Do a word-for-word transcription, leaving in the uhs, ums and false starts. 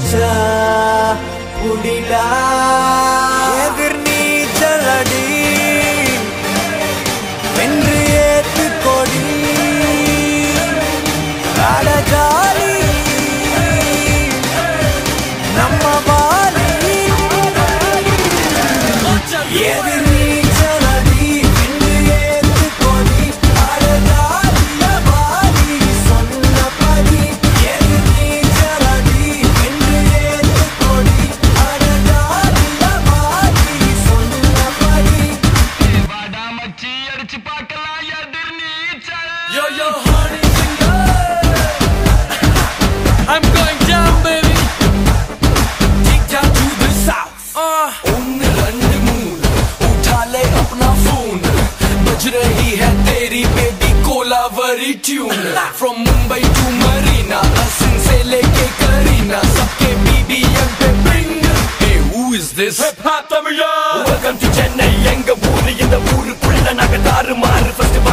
நினைச்சா புடிலா எதிர் நீச்சல் அடி வென்று ஏத்து கொடி அடஜாலி நம்ம வாலி எதிர் From Mumbai to Marina, Assin se leke Karina, sabke B B M pe bring. Hey, who is this? Welcome to Chennai, enga oor, indha oorukkulla naga tharu maaru festival.